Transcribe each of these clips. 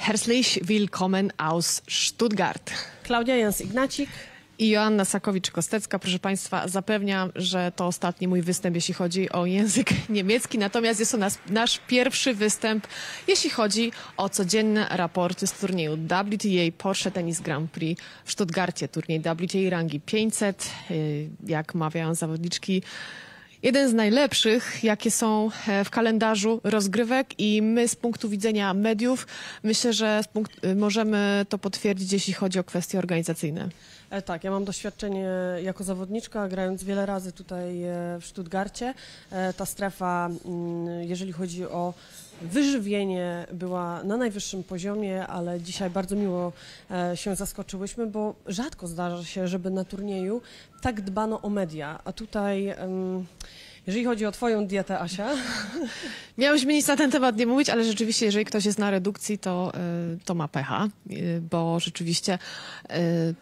Herzlich willkommen aus Stuttgart. Claudia Jans-Ignacik i Joanna Sakowicz-Kostecka. Proszę Państwa, zapewniam, że to ostatni mój występ, jeśli chodzi o język niemiecki. Natomiast jest to nasz pierwszy występ, jeśli chodzi o codzienne raporty z turnieju WTA Porsche Tennis Grand Prix w Stuttgarcie. Turniej WTA rangi 500, jak mawiają zawodniczki, jeden z najlepszych, jakie są w kalendarzu rozgrywek, i my z punktu widzenia mediów, myślę, że możemy to potwierdzić, jeśli chodzi o kwestie organizacyjne. Tak, ja mam doświadczenie jako zawodniczka, grając wiele razy tutaj w Stuttgarcie. Ta strefa, jeżeli chodzi o wyżywienie, była na najwyższym poziomie, ale dzisiaj bardzo miło się zaskoczyłyśmy, bo rzadko zdarza się, żeby na turnieju tak dbano o media, a tutaj... Jeżeli chodzi o Twoją dietę, Asia... Miałyśmy nic na ten temat nie mówić, ale rzeczywiście, jeżeli ktoś jest na redukcji, to ma pecha, bo rzeczywiście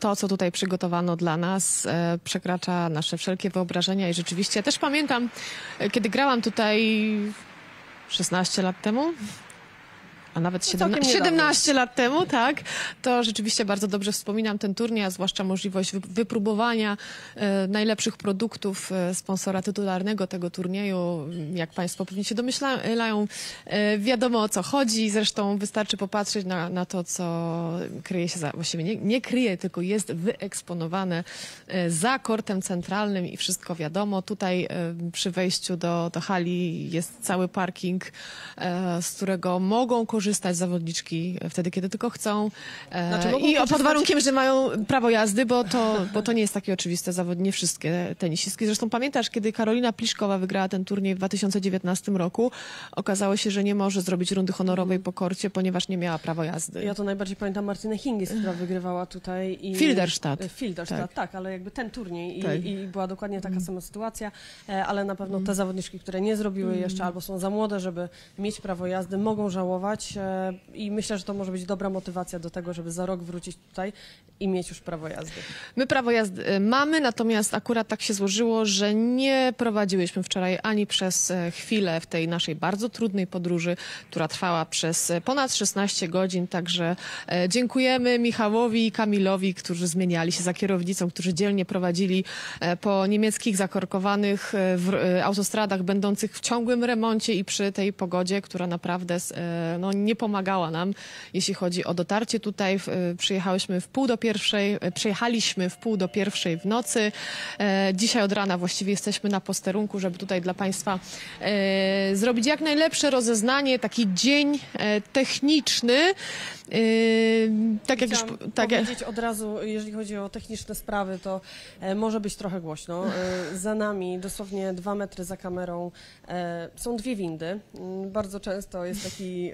to, co tutaj przygotowano dla nas, przekracza nasze wszelkie wyobrażenia i rzeczywiście... Też pamiętam, kiedy grałam tutaj 16 lat temu, a nawet 17 lat temu, tak, to rzeczywiście bardzo dobrze wspominam ten turniej, a zwłaszcza możliwość wypróbowania najlepszych produktów sponsora tytularnego tego turnieju. Jak Państwo pewnie się domyślają, wiadomo, o co chodzi. Zresztą wystarczy popatrzeć na to, co kryje się, właściwie nie kryje, tylko jest wyeksponowane za kortem centralnym i wszystko wiadomo. Tutaj przy wejściu do hali jest cały parking, z którego mogą korzystać zawodniczki wtedy, kiedy tylko chcą. Pod warunkiem, że mają prawo jazdy, bo to nie jest takie oczywiste, nie wszystkie tenisistki. Zresztą pamiętasz, kiedy Karolina Pliszkowa wygrała ten turniej w 2019 roku, okazało się, że nie może zrobić rundy honorowej po korcie, ponieważ nie miała prawa jazdy. Ja to najbardziej pamiętam Martinę Hingis, która wygrywała tutaj. Filderstadt, tak, ale jakby ten turniej i była dokładnie taka sama sytuacja, ale na pewno te zawodniczki, które nie zrobiły jeszcze albo są za młode, żeby mieć prawo jazdy, mogą żałować. I myślę, że to może być dobra motywacja do tego, żeby za rok wrócić tutaj i mieć już prawo jazdy. My prawo jazdy mamy, natomiast akurat tak się złożyło, że nie prowadziłyśmy wczoraj ani przez chwilę w tej naszej bardzo trudnej podróży, która trwała przez ponad 16 godzin. Także dziękujemy Michałowi i Kamilowi, którzy zmieniali się za kierownicą, którzy dzielnie prowadzili po niemieckich zakorkowanych autostradach będących w ciągłym remoncie i przy tej pogodzie, która naprawdę nie pomagała nam, jeśli chodzi o dotarcie tutaj. Przyjechaliśmy w pół do pierwszej w nocy. Dzisiaj od rana właściwie jesteśmy na posterunku, żeby tutaj dla Państwa zrobić jak najlepsze rozeznanie, taki dzień techniczny. Powiedzieć od razu, jeżeli chodzi o techniczne sprawy, to może być trochę głośno. Za nami, dosłownie 2 metry za kamerą, są dwie windy. Bardzo często jest taki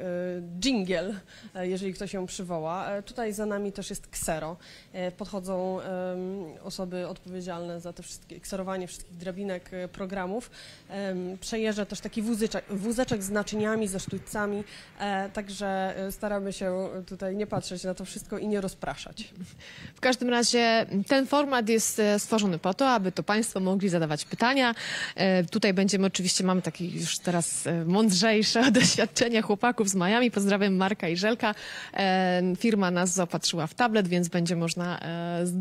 dżingiel, jeżeli ktoś ją przywoła. Tutaj za nami też jest ksero. Podchodzą osoby odpowiedzialne za te wszystkie, kserowanie wszystkich drabinek programów. Przejeżdża też taki wózeczek z naczyniami, ze sztućcami. Także staramy się tutaj nie patrzeć na to wszystko i nie rozpraszać. W każdym razie ten format jest stworzony po to, aby to Państwo mogli zadawać pytania. Tutaj będziemy oczywiście, mamy takie już teraz mądrzejsze doświadczenia chłopaków z Miami. Pozdrawiam Marka i Żelka. Firma nas zaopatrzyła w tablet, więc będzie można z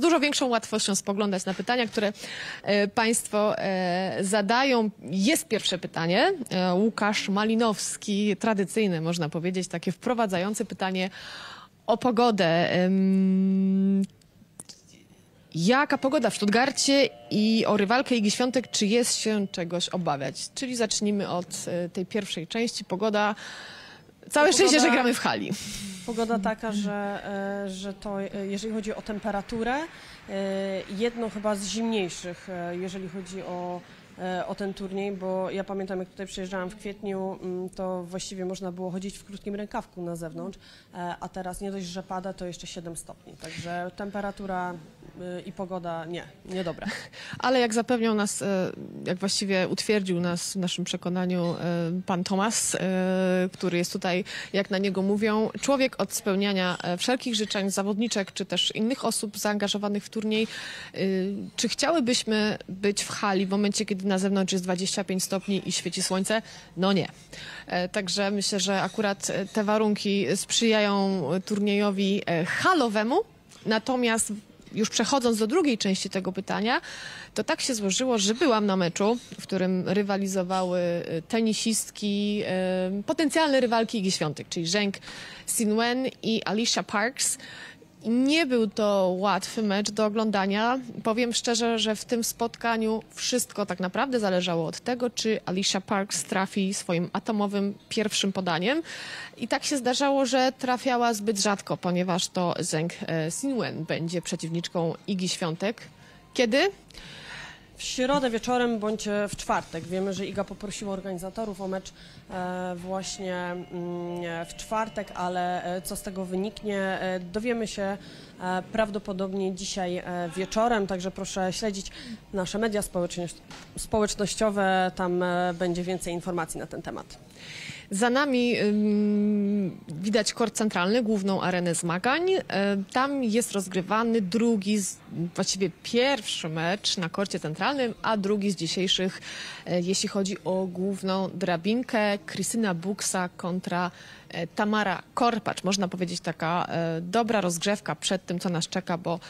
dużo większą łatwością spoglądać na pytania, które Państwo zadają. Jest pierwsze pytanie. Łukasz Malinowski, tradycyjne, można powiedzieć, takie wprowadzające pytanie o pogodę. Jaka pogoda w Stuttgarcie i o rywalkę Igi Świątek, czy jest się czegoś obawiać? Czyli zacznijmy od tej pierwszej części. Pogoda. Całe szczęście, że gramy w hali. Pogoda taka, że to, jeżeli chodzi o temperaturę, jedno chyba z zimniejszych, jeżeli chodzi o ten turniej, bo ja pamiętam, jak tutaj przyjeżdżałam w kwietniu, to właściwie można było chodzić w krótkim rękawku na zewnątrz, a teraz nie dość, że pada, to jeszcze 7 stopni. Także temperatura i pogoda niedobra. Ale jak zapewniał nas, jak właściwie utwierdził nas w naszym przekonaniu pan Tomasz, który jest tutaj, jak na niego mówią, człowiek od spełniania wszelkich życzeń zawodniczek, czy też innych osób zaangażowanych w turniej. Czy chciałybyśmy być w hali w momencie, kiedy na zewnątrz jest 25 stopni i świeci słońce? No nie. Także myślę, że akurat te warunki sprzyjają turniejowi halowemu. Natomiast już przechodząc do drugiej części tego pytania, to tak się złożyło, że byłam na meczu, w którym rywalizowały tenisistki, potencjalne rywalki Igi Świątek, czyli Zheng Qinwen i Alycia Parks. Nie był to łatwy mecz do oglądania. Powiem szczerze, że w tym spotkaniu wszystko tak naprawdę zależało od tego, czy Alycia Parks trafi swoim atomowym pierwszym podaniem. I tak się zdarzało, że trafiała zbyt rzadko, ponieważ to Zheng Qinwen będzie przeciwniczką Igi Świątek. Kiedy? W środę wieczorem bądź w czwartek. Wiemy, że Iga poprosiła organizatorów o mecz właśnie w czwartek, ale co z tego wyniknie, dowiemy się prawdopodobnie dzisiaj wieczorem, także proszę śledzić nasze media społecznościowe, tam będzie więcej informacji na ten temat. Za nami widać kort centralny, główną arenę zmagań. Tam jest rozgrywany drugi, właściwie pierwszy mecz na korcie centralnym, a drugi z dzisiejszych, jeśli chodzi o główną drabinkę. Krystyna Buksa kontra Tamara Korpacz. Można powiedzieć taka dobra rozgrzewka przed tym, co nas czeka, bo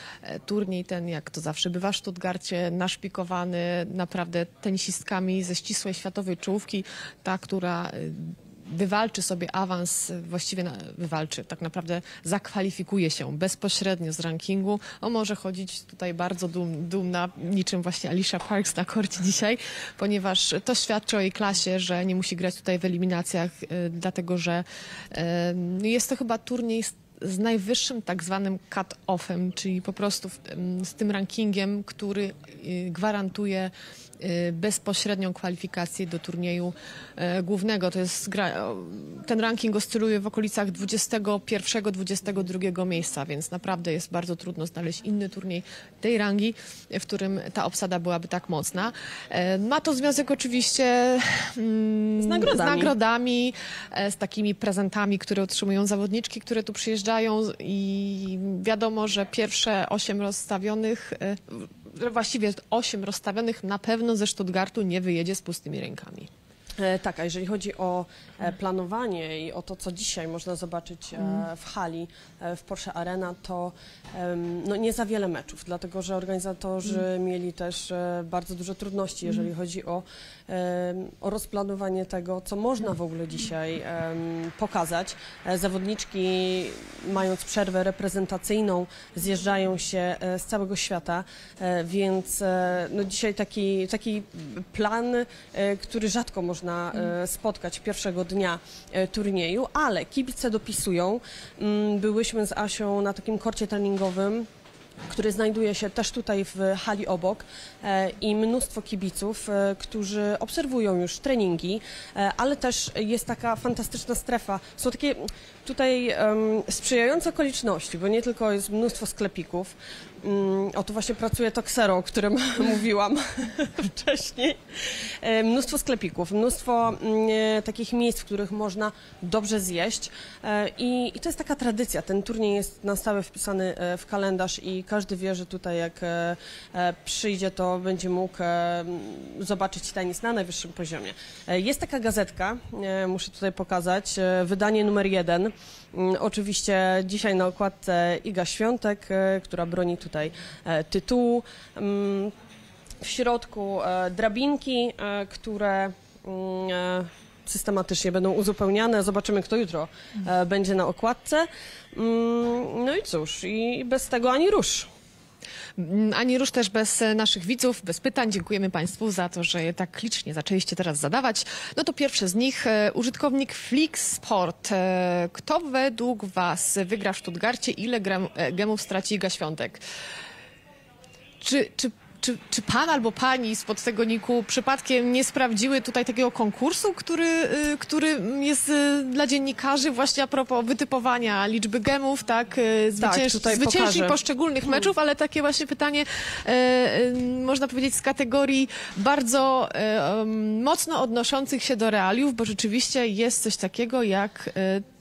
turniej ten, jak to zawsze bywa w Stuttgarcie, naszpikowany naprawdę tenisistkami ze ścisłej światowej czołówki, ta, która wywalczy sobie awans, właściwie wywalczy, tak naprawdę zakwalifikuje się bezpośrednio z rankingu. O, może chodzić tutaj bardzo dumna, niczym właśnie Alycia Parks na korcie dzisiaj, ponieważ to świadczy o jej klasie, że nie musi grać tutaj w eliminacjach, dlatego że jest to chyba turniej z najwyższym tak zwanym cut-offem, czyli po prostu z tym rankingiem, który gwarantuje bezpośrednią kwalifikację do turnieju głównego. To jest ten ranking oscyluje w okolicach 21-22 miejsca, więc naprawdę jest bardzo trudno znaleźć inny turniej tej rangi, w którym ta obsada byłaby tak mocna. Ma to związek oczywiście z nagrodami, z takimi prezentami, które otrzymują zawodniczki, które tu przyjeżdżają, i wiadomo, że pierwsze 8 rozstawionych, właściwie 8 rozstawionych na pewno ze Stuttgartu nie wyjedzie z pustymi rękami. Tak, a jeżeli chodzi o planowanie i o to, co dzisiaj można zobaczyć w hali, w Porsche Arena, to no, nie za wiele meczów, dlatego że organizatorzy mieli też bardzo duże trudności, jeżeli chodzi o rozplanowanie tego, co można w ogóle dzisiaj pokazać. Zawodniczki, mając przerwę reprezentacyjną, zjeżdżają się z całego świata, więc no, dzisiaj taki plan, który rzadko można spotkać pierwszego dnia turnieju, ale kibice dopisują. Byłyśmy z Asią na takim korcie treningowym, który znajduje się też tutaj w hali obok, i mnóstwo kibiców, którzy obserwują już treningi, ale też jest taka fantastyczna strefa. Są takie tutaj sprzyjające okoliczności, bo nie tylko jest mnóstwo sklepików. O, tu właśnie pracuje to ksero, o którym mówiłam wcześniej. Mnóstwo sklepików, mnóstwo takich miejsc, w których można dobrze zjeść. I to jest taka tradycja. Ten turniej jest na stałe wpisany w kalendarz i każdy wie, że tutaj jak przyjdzie, to będzie mógł zobaczyć tenis na najwyższym poziomie. Jest taka gazetka, muszę tutaj pokazać, wydanie numer 1. Oczywiście dzisiaj na okładce Iga Świątek, która broni tutaj tytułu. W środku drabinki, które systematycznie będą uzupełniane. Zobaczymy, kto jutro będzie na okładce. No i cóż, i bez tego ani rusz. Ani rusz też bez naszych widzów, bez pytań. Dziękujemy Państwu za to, że je tak licznie zaczęliście teraz zadawać. No to pierwszy z nich, użytkownik Flixport. Kto według Was wygra w Stuttgarcie? Ile gemów straci Iga Świątek? Czy Czy pan albo pani spod tego niku przypadkiem nie sprawdziły tutaj takiego konkursu, który jest dla dziennikarzy właśnie a propos wytypowania liczby gemów, tak? Zwyciężni poszczególnych meczów, ale takie właśnie pytanie, można powiedzieć, z kategorii bardzo mocno odnoszących się do realiów, bo rzeczywiście jest coś takiego jak...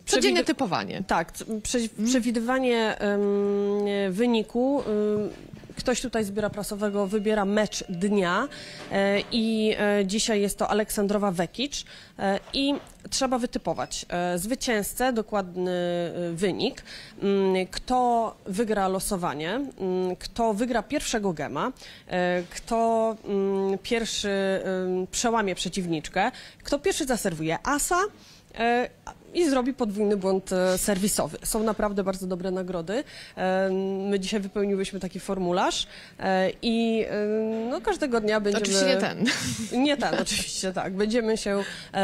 codzienne typowanie. Tak, przewidywanie wyniku. Ktoś tutaj z biura prasowego wybiera mecz dnia i dzisiaj jest to Aleksandrowa Vekić i trzeba wytypować zwycięzcę, dokładny wynik, kto wygra losowanie, kto wygra pierwszego gema, kto pierwszy przełamie przeciwniczkę, kto pierwszy zaserwuje asa i zrobi podwójny błąd serwisowy. Są naprawdę bardzo dobre nagrody. My dzisiaj wypełniłyśmy taki formularz i no, każdego dnia będziemy... Oczywiście nie ten. Nie ten, oczywiście tak. Będziemy się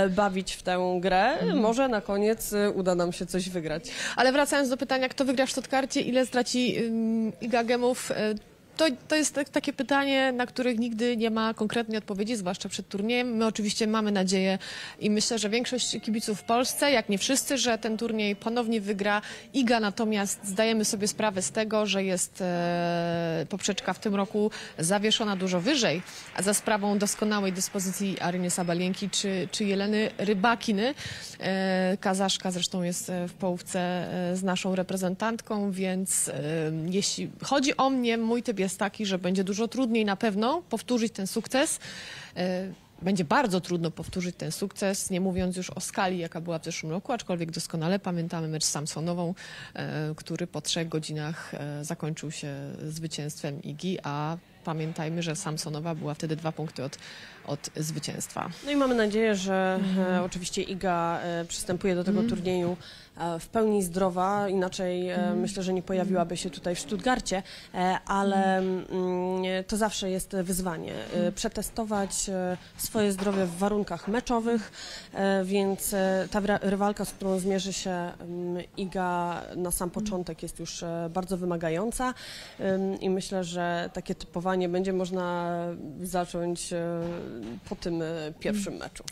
bawić w tę grę. Może na koniec uda nam się coś wygrać. Ale wracając do pytania, kto wygra w Stuttgarcie, ile straci Iga gemów? To jest takie pytanie, na których nigdy nie ma konkretnej odpowiedzi, zwłaszcza przed turniejem. My oczywiście mamy nadzieję i myślę, że większość kibiców w Polsce, jak nie wszyscy, że ten turniej ponownie wygra Iga, natomiast zdajemy sobie sprawę z tego, że jest poprzeczka w tym roku zawieszona dużo wyżej, a za sprawą doskonałej dyspozycji Aryny Sabalenki czy Jeleny Rybakiny. Kazaszka zresztą jest w połówce z naszą reprezentantką, więc jeśli chodzi o mnie, mój typ jest taki, że będzie dużo trudniej na pewno powtórzyć ten sukces. Będzie bardzo trudno powtórzyć ten sukces, nie mówiąc już o skali, jaka była w zeszłym roku, aczkolwiek doskonale pamiętamy mecz z Samsonową, który po 3 godzinach zakończył się zwycięstwem Igi, a pamiętajmy, że Samsonowa była wtedy 2 punkty od zwycięstwa. No i mamy nadzieję, że oczywiście Iga przystępuje do tego turnieju w pełni zdrowa, inaczej myślę, że nie pojawiłaby się tutaj w Stuttgarcie, ale to zawsze jest wyzwanie. Przetestować swoje zdrowie w warunkach meczowych, więc ta rywalka, z którą zmierzy się Iga na sam początek, jest już bardzo wymagająca i myślę, że takie typowanie będzie można zacząć po tym pierwszym meczu.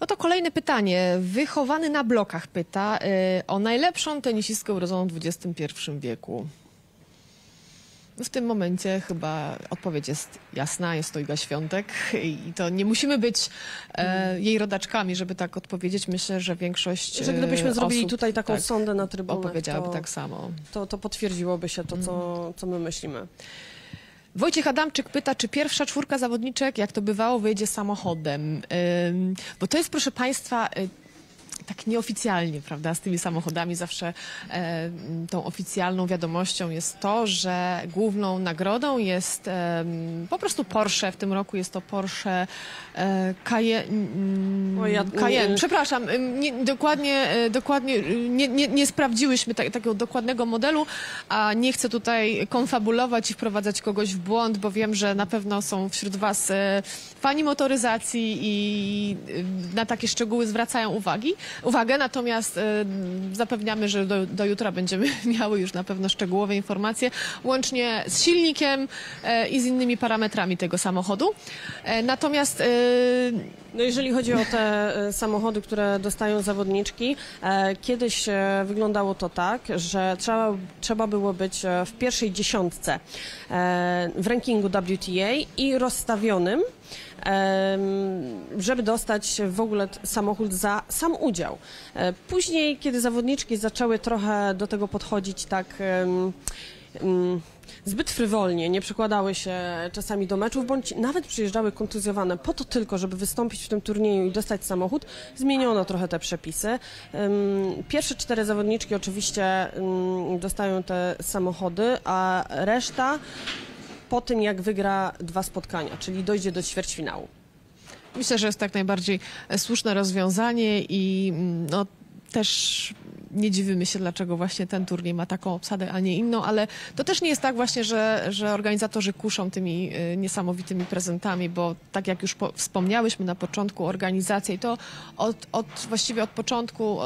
No to kolejne pytanie. Wychowany na blokach pyta o najlepszą tenisistkę urodzoną w XXI wieku. W tym momencie chyba odpowiedź jest jasna, jest to Iga Świątek i to nie musimy być jej rodaczkami, żeby tak odpowiedzieć. Myślę, że większość że gdybyśmy zrobili tutaj taką tak, sondę na trybunach, opowiedziałaby tak samo. To potwierdziłoby się to, co my myślimy. Wojciech Adamczyk pyta, czy pierwsza 4 zawodniczek, jak to bywało, wyjedzie samochodem. Bo to jest, proszę Państwa, tak nieoficjalnie, prawda, z tymi samochodami zawsze tą oficjalną wiadomością jest to, że główną nagrodą jest po prostu Porsche. W tym roku jest to Porsche Cayenne. Przepraszam, dokładnie nie sprawdziłyśmy takiego dokładnego modelu, a nie chcę tutaj konfabulować i wprowadzać kogoś w błąd, bo wiem, że na pewno są wśród Was fani motoryzacji i na takie szczegóły zwracają uwagę, natomiast zapewniamy, że do jutra będziemy miały już na pewno szczegółowe informacje, łącznie z silnikiem i z innymi parametrami tego samochodu. Natomiast... No jeżeli chodzi o te samochody, które dostają zawodniczki, kiedyś wyglądało to tak, że trzeba było być w pierwszej 10 w rankingu WTA i rozstawionym, żeby dostać w ogóle samochód za sam udział. Później, kiedy zawodniczki zaczęły trochę do tego podchodzić tak... zbyt frywolnie, nie przykładały się czasami do meczów, bądź nawet przyjeżdżały kontuzjowane po to tylko, żeby wystąpić w tym turnieju i dostać samochód, zmieniono trochę te przepisy. Pierwsze 4 zawodniczki oczywiście dostają te samochody, a reszta po tym, jak wygra 2 spotkania, czyli dojdzie do ćwierćfinału. Myślę, że jest tak najbardziej słuszne rozwiązanie i no, też... nie dziwimy się, dlaczego właśnie ten turniej ma taką obsadę, a nie inną, ale to też nie jest tak właśnie, że organizatorzy kuszą tymi niesamowitymi prezentami, bo tak jak już wspomniałyśmy na początku, organizacja i to właściwie od początku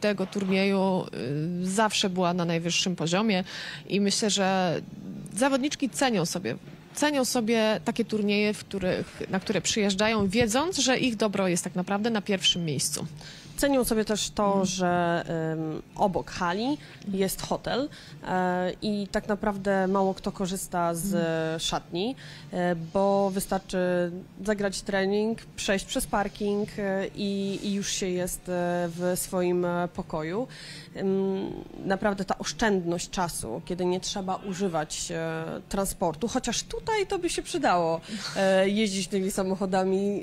tego turnieju zawsze była na najwyższym poziomie i myślę, że zawodniczki cenią sobie cenią sobie takie turnieje, na które przyjeżdżają, wiedząc, że ich dobro jest tak naprawdę na pierwszym miejscu. Cenią sobie też to, że obok hali jest hotel i tak naprawdę mało kto korzysta z szatni, bo wystarczy zagrać trening, przejść przez parking i już się jest w swoim pokoju. Naprawdę ta oszczędność czasu, kiedy nie trzeba używać transportu, chociaż tutaj to by się przydało jeździć tymi samochodami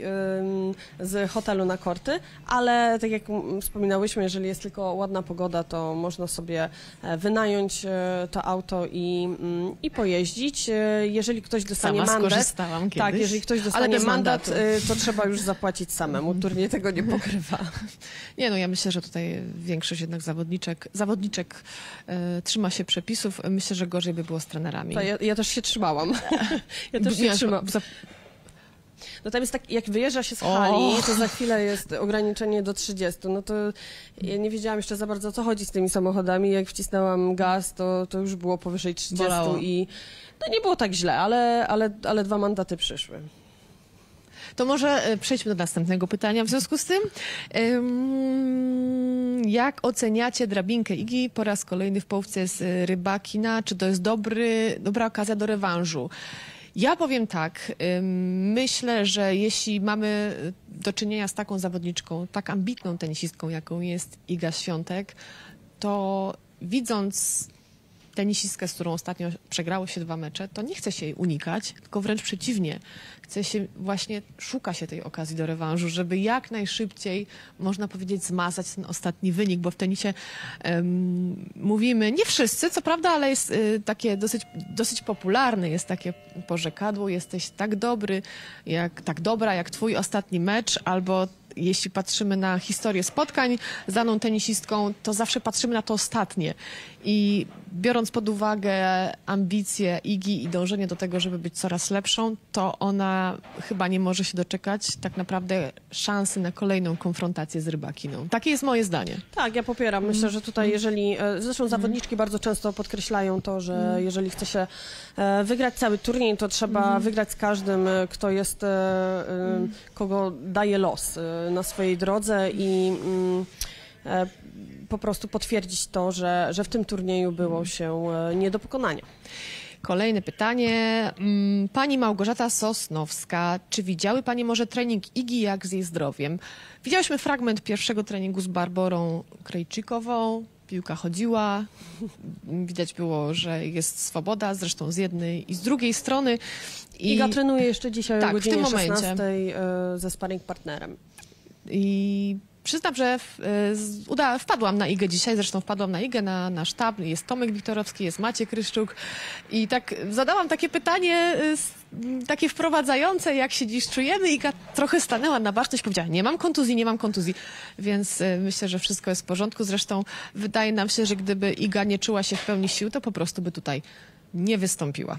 z hotelu na korty, ale tak jak wspominałyśmy, jeżeli jest tylko ładna pogoda, to można sobie wynająć to auto i pojeździć. Jeżeli ktoś dostanie mandat, tak, jeżeli ktoś dostanie mandat, to trzeba już zapłacić samemu. Turniej tego nie pokrywa. Nie, no ja myślę, że tutaj większość jednak zawodniczek trzyma się przepisów. Myślę, że gorzej by było z trenerami. Ja też się trzymałam. Ja też się trzymam. No tam jest tak, jak wyjeżdża się z hali, to za chwilę jest ograniczenie do 30. No to ja nie wiedziałam jeszcze za bardzo, o co chodzi z tymi samochodami. Jak wcisnęłam gaz, to już było powyżej 30 bolało. I no nie było tak źle, ale dwa mandaty przyszły. To może przejdźmy do następnego pytania. W związku z tym, jak oceniacie drabinkę Igi po raz kolejny w połówce z Rybakina? Czy to jest dobra okazja do rewanżu? Ja powiem tak, myślę, że jeśli mamy do czynienia z taką zawodniczką, tak ambitną tenisistką, jaką jest Iga Świątek, to widząc tenisistkę, z którą ostatnio przegrało się 2 mecze, to nie chce się jej unikać, tylko wręcz przeciwnie. Chce się właśnie, szuka się tej okazji do rewanżu, żeby jak najszybciej, można powiedzieć, zmazać ten ostatni wynik, bo w tenisie mówimy, nie wszyscy, co prawda, ale jest takie dosyć popularne, jest takie porzekadło, jesteś tak dobra jak twój ostatni mecz, albo jeśli patrzymy na historię spotkań z daną tenisistką, to zawsze patrzymy na to ostatnie. I biorąc pod uwagę ambicje Igi i dążenie do tego, żeby być coraz lepszą, to ona chyba nie może się doczekać tak naprawdę szansy na kolejną konfrontację z Rybakiną. Takie jest moje zdanie. Tak, ja popieram. Myślę, że tutaj jeżeli... Zresztą zawodniczki bardzo często podkreślają to, że jeżeli chce się wygrać cały turniej, to trzeba wygrać z każdym, kto jest... kogo daje los na swojej drodze i... po prostu potwierdzić to, że w tym turnieju było się nie do pokonania. Kolejne pytanie. Pani Małgorzata Sosnowska. Czy widziały Pani może trening Igi, jak z jej zdrowiem? Widziałyśmy fragment pierwszego treningu z Barbarą Krejczykową. Piłka chodziła. Widać było, że jest swoboda, zresztą z jednej i z drugiej strony. Iga trenuje jeszcze dzisiaj o godzinie 16 ze sparring partnerem. I... Przyznam, że wpadłam na Igę dzisiaj, zresztą wpadłam na Igę, na sztab, jest Tomek Wiktorowski, jest Maciek Ryszczuk i tak zadałam takie pytanie, takie wprowadzające, jak się dziś czujemy. Iga trochę stanęła na baczność, powiedziała, nie mam kontuzji, więc myślę, że wszystko jest w porządku. Zresztą wydaje nam się, że gdyby Iga nie czuła się w pełni sił, to po prostu by tutaj nie wystąpiła.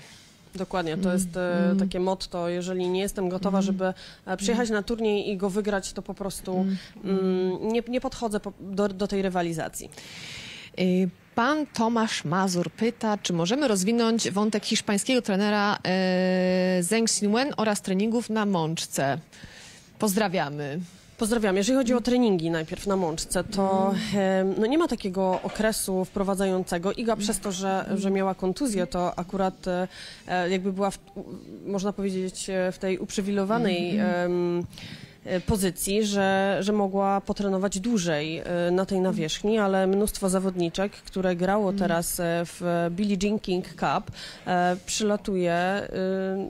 Dokładnie, to jest takie motto, jeżeli nie jestem gotowa, żeby przyjechać na turniej i go wygrać, to po prostu nie podchodzę do tej rywalizacji. Pan Tomasz Mazur pyta, czy możemy rozwinąć wątek hiszpańskiego trenera Zheng Qinwen oraz treningów na Mączce. Pozdrawiamy. Pozdrawiam. Jeżeli chodzi o treningi najpierw na Mączce, to no nie ma takiego okresu wprowadzającego. Iga przez to, że miała kontuzję, to akurat jakby była, można powiedzieć, w tej uprzywilejowanej pozycji, że mogła potrenować dłużej na tej nawierzchni, ale mnóstwo zawodniczek, które grało teraz w Billie Jean King Cup, przylatuje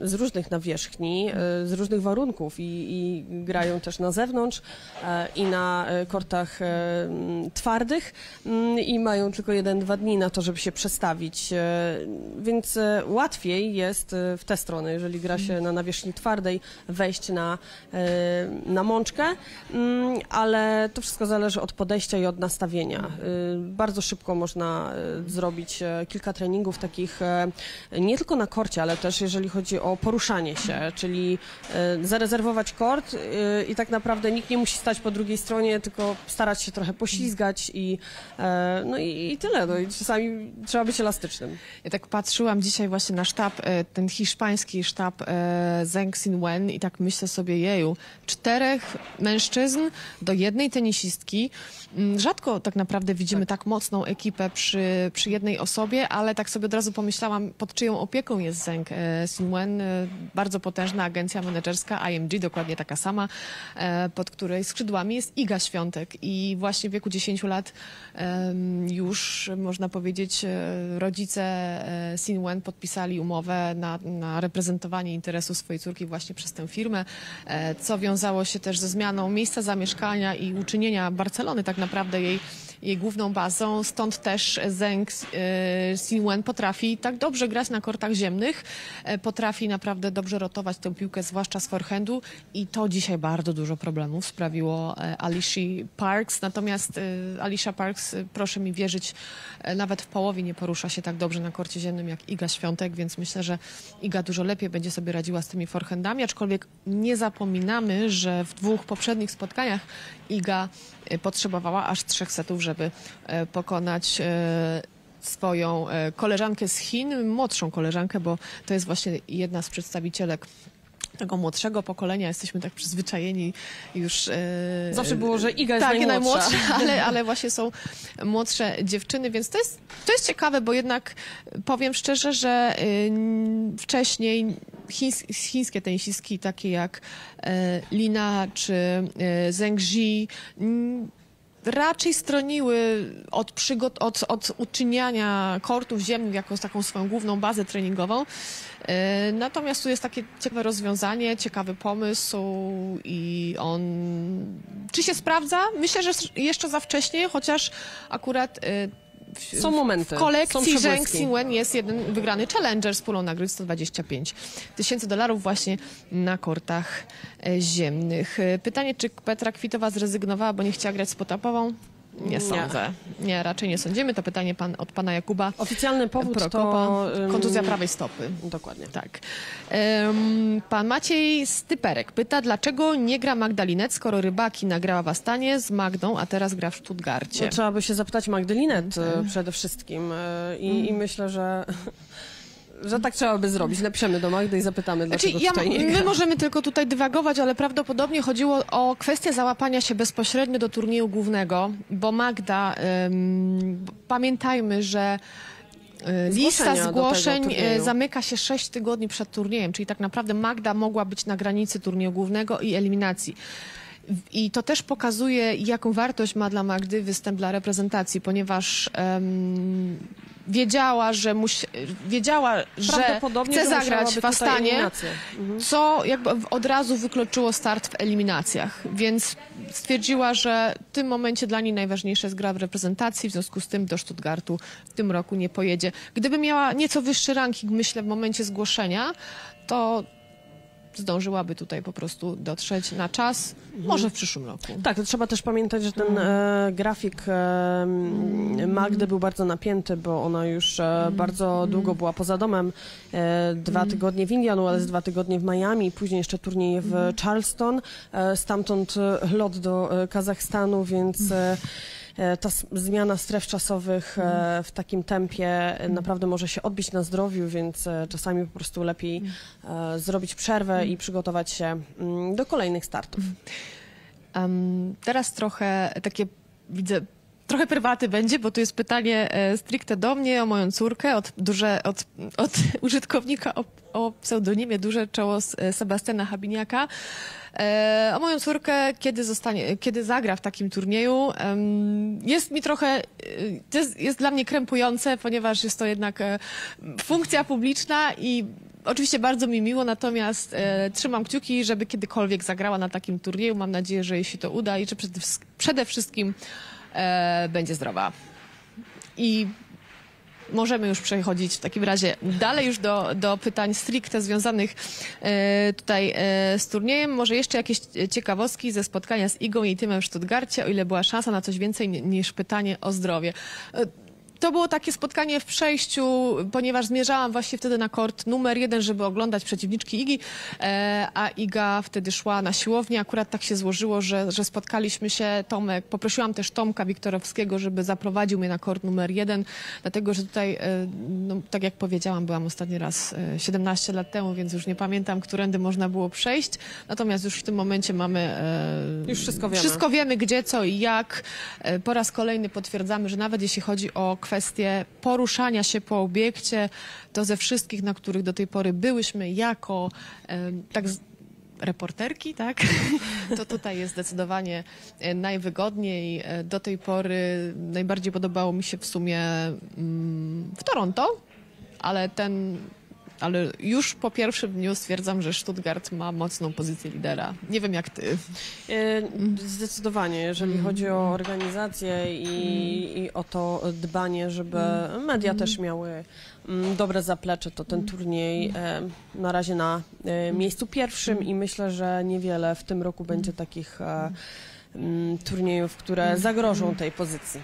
z różnych nawierzchni, z różnych warunków i grają też na zewnątrz i na kortach twardych i mają tylko 1-2 dni na to, żeby się przestawić, więc łatwiej jest w tę stronę, jeżeli gra się na nawierzchni twardej, wejść na na mączkę, ale to wszystko zależy od podejścia i od nastawienia. Bardzo szybko można zrobić kilka treningów takich nie tylko na korcie, ale też jeżeli chodzi o poruszanie się, czyli zarezerwować kort i tak naprawdę nikt nie musi stać po drugiej stronie, tylko starać się trochę poślizgać i, no i tyle. No i czasami trzeba być elastycznym. Ja tak patrzyłam dzisiaj właśnie na sztab, ten hiszpański sztab Zheng Qinwen i tak myślę sobie, jeju, 4 mężczyzn do 1 tenisistki. Rzadko tak naprawdę widzimy tak mocną ekipę przy jednej osobie, ale tak sobie od razu pomyślałam, pod czyją opieką jest Zheng Qinwen. Bardzo potężna agencja menedżerska, IMG, dokładnie taka sama, pod której skrzydłami jest Iga Świątek. I właśnie w wieku 10 lat już, można powiedzieć, rodzice Qinwen podpisali umowę na reprezentowanie interesu swojej córki właśnie przez tę firmę, co wiązało się też ze zmianą miejsca zamieszkania i uczynienia Barcelony tak naprawdę jej główną bazą, stąd też Zheng Qinwen potrafi tak dobrze grać na kortach ziemnych, potrafi naprawdę dobrze rotować tę piłkę, zwłaszcza z forehandu, i to dzisiaj bardzo dużo problemów sprawiło Alycii Parks. Natomiast Alycia Parks, proszę mi wierzyć, nawet w połowie nie porusza się tak dobrze na korcie ziemnym jak Iga Świątek, więc myślę, że Iga dużo lepiej będzie sobie radziła z tymi forehandami, aczkolwiek nie zapominamy, że w 2 poprzednich spotkaniach Iga potrzebowała aż 3 setów, żeby pokonać swoją koleżankę z Chin, młodszą koleżankę, bo to jest właśnie jedna z przedstawicielek tego młodszego pokolenia. Jesteśmy tak przyzwyczajeni już... Zawsze było, że Iga jest najmłodsza, ale właśnie są młodsze dziewczyny, więc to jest ciekawe, bo jednak powiem szczerze, że wcześniej chińskie tenisistki takie jak Lina czy Zheng Ji raczej stroniły od uczyniania kortów ziemnych jako taką swoją główną bazę treningową. Natomiast tu jest takie ciekawe rozwiązanie, ciekawy pomysł i on... Czy się sprawdza? Myślę, że jeszcze za wcześnie, chociaż akurat... Są momenty. W kolekcji Zheng Qinwen jest jeden wygrany challenger z pulą nagród $125 000 właśnie na kortach ziemnych. Pytanie, czy Petra Kwitowa zrezygnowała, bo nie chciała grać z Potapową? Nie sądzę. Nie, raczej nie sądzimy. To pytanie od pana Jakuba. Oficjalny powód Prokopa, to... kontuzja prawej stopy. Dokładnie. Tak. Pan Maciej Styperek pyta, dlaczego nie gra Magda Linette, skoro Rybaki nagrała w Astanie z Magdą, a teraz gra w Stuttgarcie? No, trzeba by się zapytać Magdy Linette przede wszystkim. I myślę, że tak trzeba by zrobić. Napiszemy do Magdy i zapytamy, dlaczego tutaj nie gra. My możemy tylko tutaj dywagować, ale prawdopodobnie chodziło o kwestię załapania się bezpośrednio do turnieju głównego, bo Magda, pamiętajmy, że lista zgłoszeń zamyka się 6 tygodni przed turniejem, czyli tak naprawdę Magda mogła być na granicy turnieju głównego i eliminacji. I to też pokazuje, jaką wartość ma dla Magdy występ dla reprezentacji, ponieważ wiedziała, że chce zagrać w Astanie, co jakby od razu wykluczyło start w eliminacjach. Więc stwierdziła, że w tym momencie dla niej najważniejsza jest gra w reprezentacji, w związku z tym do Stuttgartu w tym roku nie pojedzie. Gdyby miała nieco wyższy ranking, myślę, w momencie zgłoszenia, to... zdążyłaby tutaj po prostu dotrzeć na czas, może w przyszłym roku. Tak, to trzeba też pamiętać, że ten grafik Magdy był bardzo napięty, bo ona już bardzo długo była poza domem. 2 tygodnie w Indian Wells, 2 tygodnie w Miami, później jeszcze turnieje w Charleston, stamtąd lot do Kazachstanu, więc... ta zmiana stref czasowych w takim tempie naprawdę może się odbić na zdrowiu, więc czasami po prostu lepiej zrobić przerwę i przygotować się do kolejnych startów. Teraz trochę takie, widzę, trochę prywaty będzie, bo tu jest pytanie stricte do mnie, o moją córkę, od użytkownika o pseudonimie Duże Czoło Sebastiana Habiniaka. O moją córkę, kiedy zagra w takim turnieju. Jest mi trochę, jest dla mnie krępujące, ponieważ jest to jednak funkcja publiczna i oczywiście bardzo mi miło, natomiast trzymam kciuki, żeby kiedykolwiek zagrała na takim turnieju. Mam nadzieję, że jej się to uda i że przede wszystkim będzie zdrowa. I możemy już przechodzić w takim razie dalej już do pytań stricte związanych tutaj z turniejem. Może jeszcze jakieś ciekawostki ze spotkania z Igą i Tymem w Stuttgarcie, o ile była szansa na coś więcej niż pytanie o zdrowie. To było takie spotkanie w przejściu, ponieważ zmierzałam właśnie wtedy na kort numer 1, żeby oglądać przeciwniczki Igi, a Iga wtedy szła na siłownię. Akurat tak się złożyło, że spotkaliśmy się. Tomek, poprosiłam też Tomka Wiktorowskiego, żeby zaprowadził mnie na kort numer 1, dlatego, że tutaj, no, tak jak powiedziałam, byłam ostatni raz 17 lat temu, więc już nie pamiętam, którędy można było przejść. Natomiast już w tym momencie mamy... Już wszystko wiemy. Wszystko wiemy, gdzie, co i jak. Po raz kolejny potwierdzamy, że nawet jeśli chodzi o kwestie poruszania się po obiekcie, to ze wszystkich, na których do tej pory byłyśmy jako reporterki, tak? To tutaj jest zdecydowanie najwygodniej. Do tej pory najbardziej podobało mi się w sumie w Toronto, ale już po pierwszym dniu stwierdzam, że Stuttgart ma mocną pozycję lidera. Nie wiem jak ty. Zdecydowanie, jeżeli chodzi o organizację i o to dbanie, żeby media też miały dobre zaplecze, to ten turniej na razie na miejscu pierwszym i myślę, że niewiele w tym roku będzie takich turniejów, które zagrożą tej pozycji.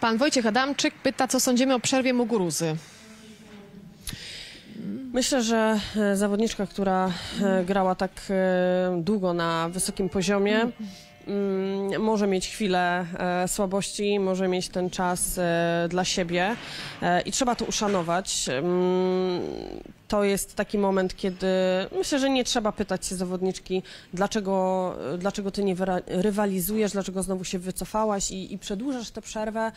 Pan Wojciech Adamczyk pyta, co sądzimy o przerwie Muguruzy. Myślę, że zawodniczka, która grała tak długo na wysokim poziomie, może mieć chwilę słabości, może mieć ten czas dla siebie i trzeba to uszanować. To jest taki moment, kiedy myślę, że nie trzeba pytać się zawodniczki, dlaczego ty nie rywalizujesz, dlaczego znowu się wycofałaś i przedłużasz tę przerwę.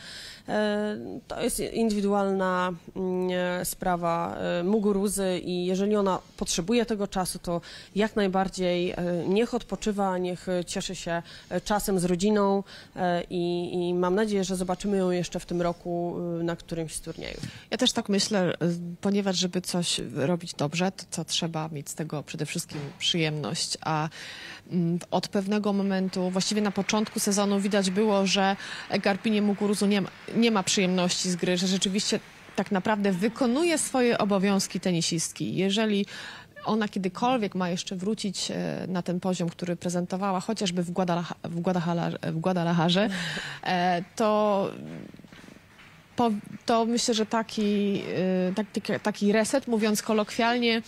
To jest indywidualna sprawa Muguruzy i jeżeli ona potrzebuje tego czasu, to jak najbardziej niech odpoczywa, niech cieszy się czasem z rodziną i mam nadzieję, że zobaczymy ją jeszcze w tym roku na którymś z turniejów. Ja też tak myślę, ponieważ żeby coś robić dobrze, to trzeba mieć z tego przede wszystkim przyjemność, a od pewnego momentu, właściwie na początku sezonu widać było, że Garbinie Muguruzu nie ma przyjemności z gry, że rzeczywiście tak naprawdę wykonuje swoje obowiązki tenisistki. Jeżeli ona kiedykolwiek ma jeszcze wrócić na ten poziom, który prezentowała chociażby w Guadalajarze, to myślę, że taki reset, mówiąc kolokwialnie,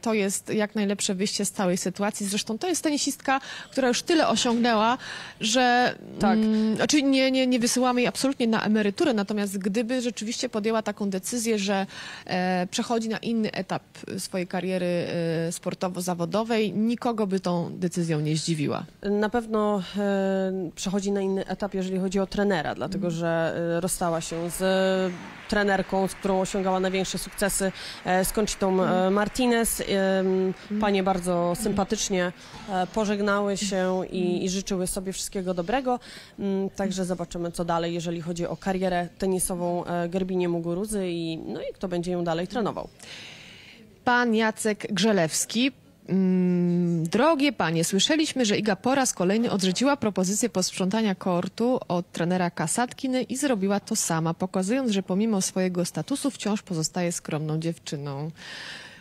to jest jak najlepsze wyjście z całej sytuacji. Zresztą to jest tenisistka, która już tyle osiągnęła, że tak. Znaczy nie wysyłamy jej absolutnie na emeryturę, natomiast gdyby rzeczywiście podjęła taką decyzję, że przechodzi na inny etap swojej kariery sportowo-zawodowej, nikogo by tą decyzją nie zdziwiła. Na pewno przechodzi na inny etap, jeżeli chodzi o trenera, dlatego że rozstała się z trenerką, z którą osiągała największe sukcesy, z Conchitą Martinez. Panie bardzo sympatycznie pożegnały się i życzyły sobie wszystkiego dobrego. Także zobaczymy, co dalej, jeżeli chodzi o karierę tenisową Garbinie Muguruzy i kto będzie ją dalej trenował. Pan Jacek Grzelewski. Drogie panie, słyszeliśmy, że Iga po raz kolejny odrzuciła propozycję posprzątania kortu od trenera Kasatkiny i zrobiła to sama, pokazując, że pomimo swojego statusu wciąż pozostaje skromną dziewczyną.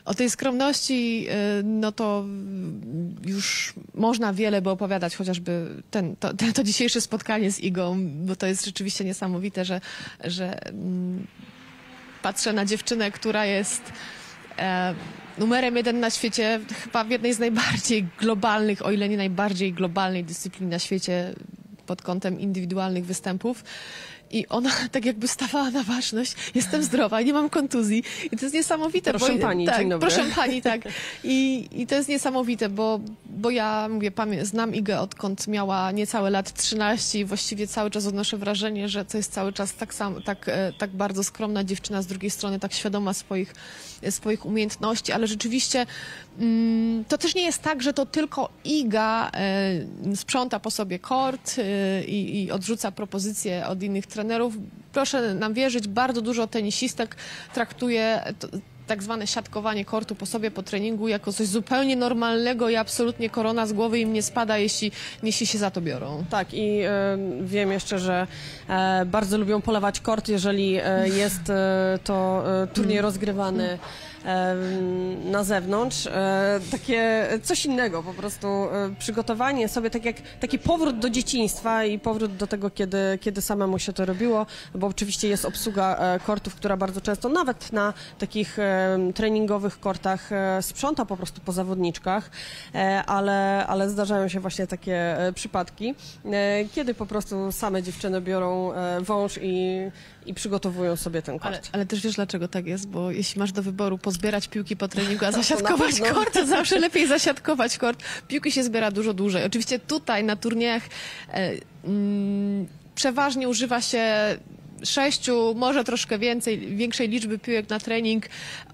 O tej skromności, no to już można wiele by opowiadać, chociażby to dzisiejsze spotkanie z Igą, bo to jest rzeczywiście niesamowite, że patrzę na dziewczynę, która jest... numerem 1 na świecie, chyba w jednej z najbardziej globalnych, o ile nie najbardziej globalnej dyscyplin na świecie pod kątem indywidualnych występów. I ona tak jakby stawała na ważność. Jestem zdrowa, nie mam kontuzji. I to jest niesamowite. Proszę pani, tak, dzień dobry. Proszę pani, tak. I to jest niesamowite, bo ja mówię, znam Igę, odkąd miała niecałe lat 13 i właściwie cały czas odnoszę wrażenie, że to jest cały czas tak bardzo skromna dziewczyna, z drugiej strony tak świadoma swoich umiejętności, ale rzeczywiście to też nie jest tak, że to tylko Iga sprząta po sobie kort i odrzuca propozycje od innych trenerów. Proszę nam wierzyć, bardzo dużo tenisistek traktuje tak zwane siatkowanie kortu po sobie, po treningu, jako coś zupełnie normalnego i absolutnie korona z głowy im nie spada, jeśli się za to biorą. Tak, i wiem jeszcze, że bardzo lubią polewać kort, jeżeli jest to turniej rozgrywany na zewnątrz. Takie coś innego, po prostu przygotowanie sobie, tak jak taki powrót do dzieciństwa i powrót do tego, kiedy samemu się to robiło, bo oczywiście jest obsługa kortów, która bardzo często nawet na takich treningowych kortach sprząta po prostu po zawodniczkach, ale zdarzają się właśnie takie przypadki, kiedy po prostu same dziewczyny biorą wąż i przygotowują sobie ten kort. Ale też wiesz, dlaczego tak jest, bo jeśli masz do wyboru pozbierać piłki po treningu, a zasiatkować kort, to zawsze lepiej zasiatkować kort. Piłki się zbiera dużo dłużej. Oczywiście tutaj na turniejach przeważnie używa się 6, może troszkę więcej, większej liczby piłek na trening.